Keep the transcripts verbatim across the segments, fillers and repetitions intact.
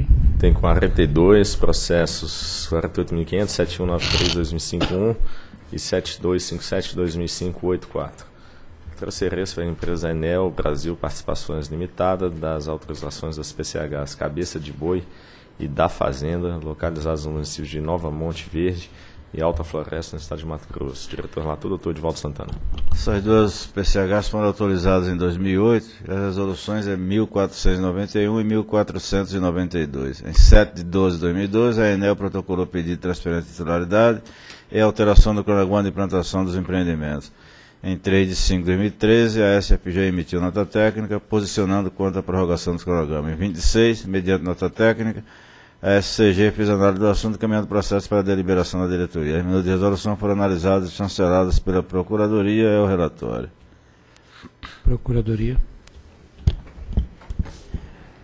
Ok. Tem quarenta e dois processos, quarenta e oito mil e quinhentos, sete um nove três, dois mil e cinco um e sete dois cinco sete, dois mil e cinco, oito quatro. Transferência para a empresa Enel Brasil Participações Limitadas das autorizações das P C Hs Cabeça de Boi e da Fazenda, localizadas no município de Nova Monte Verde e Alta Floresta, no estado de Mato Grosso. Diretor relator, doutor Edvaldo Santana. Essas duas P C Hs foram autorizadas em dois mil e oito, as resoluções é mil quatrocentos e noventa e um e mil quatrocentos e noventa e dois. Em sete de doze de dois mil e doze, a Enel protocolou pedido de transferência de titularidade e alteração do cronograma de implantação dos empreendimentos. Em três de cinco de dois mil e treze, a S F G emitiu nota técnica, posicionando quanto à prorrogação dos cronogramas. Em vinte e seis, mediante nota técnica, a S C G fez análise do assunto, caminhando o processo para a deliberação da diretoria. As minutas de resolução foram analisadas e chanceladas pela Procuradoria. É o relatório. Procuradoria.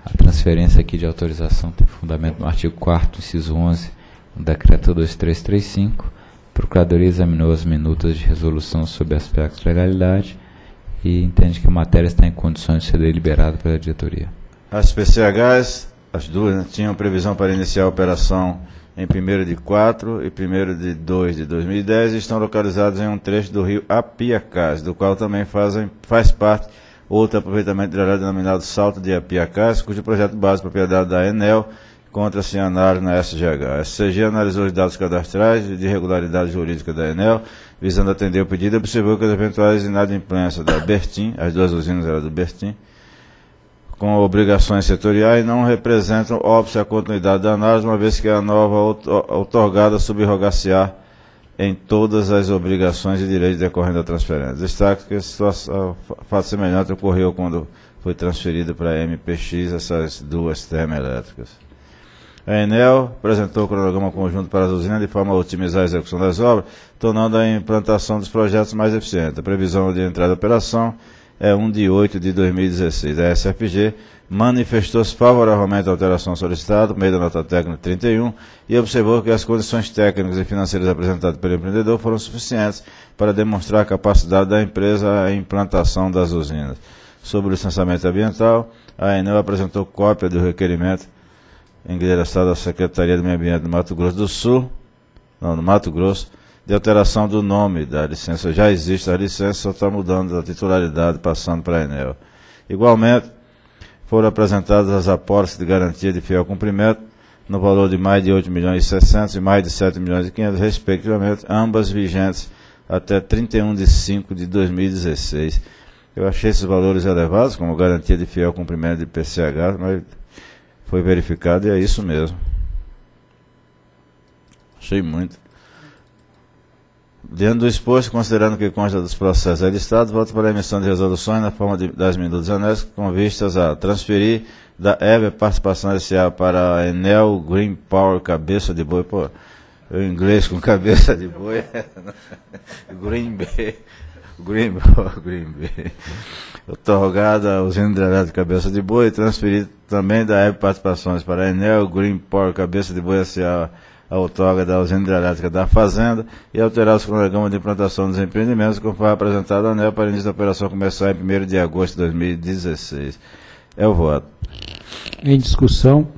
A transferência aqui de autorização tem fundamento no artigo quarto, inciso onze, do decreto dois mil trezentos e trinta e cinco. A Procuradoria examinou as minutas de resolução sob aspectos de legalidade e entende que a matéria está em condições de ser deliberada pela diretoria. As P C Hs, as duas, né, tinham previsão para iniciar a operação em primeiro de quatro e primeiro de dois de dois mil e dez e estão localizadas em um trecho do rio Apiacás, do qual também fazem, faz parte outro aproveitamento de área denominado Salto de Apiacás, cujo projeto base propriedade da Enel encontra-se em análise na S G H. A S C G analisou os dados cadastrais de irregularidade jurídica da Enel, visando atender o pedido, e observou que as eventuais inadimplências da Bertin, as duas usinas eram do Bertin, com obrigações setoriais, não representam óbvio a continuidade da análise, uma vez que a nova outorgada subrogar-se-á em todas as obrigações e direitos decorrentes da transferência. Destaque que situação, fato semelhante ocorreu quando foi transferida para a M P X essas duas termoelétricas. A Enel apresentou o cronograma conjunto para as usinas de forma a otimizar a execução das obras, tornando a implantação dos projetos mais eficiente. A previsão de entrada em operação é um de oito de dois mil e dezesseis. A S F G manifestou-se favoravelmente à alteração solicitada, por meio da nota técnica trinta e um, e observou que as condições técnicas e financeiras apresentadas pelo empreendedor foram suficientes para demonstrar a capacidade da empresa à implantação das usinas. Sobre o licenciamento ambiental, a Enel apresentou cópia do requerimento endereçado à Secretaria do Meio Ambiente do Mato Grosso do Sul, não, no Mato Grosso, de alteração do nome da licença. Já existe a licença, só está mudando a titularidade, passando para a Enel. Igualmente, foram apresentadas as apólices de garantia de fiel cumprimento, no valor de mais de oito milhões e seiscentos e mais de sete milhões e quinhentos, respectivamente, ambas vigentes até trinta e um de cinco de dois mil e dezesseis. Eu achei esses valores elevados, como garantia de fiel cumprimento de P C H, mas foi verificado e é isso mesmo. Achei muito. Dentro do exposto, considerando que consta dos processos listados, voto para a emissão de resoluções na forma de, das minutas anex com vistas a transferir da Heber Participações S A para a Enel Green Power Cabeça de Boi. Pô, eu inglês com cabeça de boi. Green B. Green Power, Green B. Otorgada usina hidrelétrica Cabeça de Boi, transferida também da Heber Participações para a Enel Green Power Cabeça de Boi S A a outorga da usina hidrelétrica da Fazenda e alterar os cronogramas de implantação dos empreendimentos, conforme apresentado a ANEEL para início da operação começar em primeiro de agosto de dois mil e dezesseis. É o voto. Em discussão,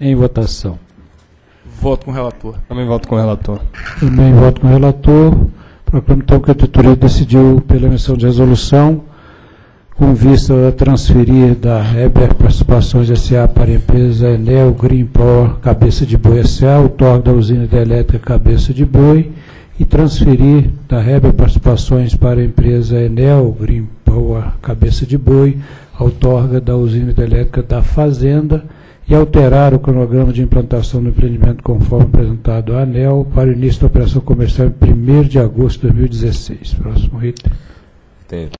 em votação. Voto com o relator. Também voto com o relator. Também voto com o relator. Proclamo então que a diretoria decidiu pela emissão de resolução com vista a transferir da Heber Participações S A para a empresa Enel Green Power Cabeça de Boi S A, outorga da usina hidrelétrica Cabeça de Boi, e transferir da Heber Participações para a empresa Enel Green Power Cabeça de Boi, outorga da usina hidrelétrica da Fazenda, e alterar o cronograma de implantação do empreendimento conforme apresentado à ANEEL para o início da operação comercial em primeiro de agosto de dois mil e dezesseis. Próximo item.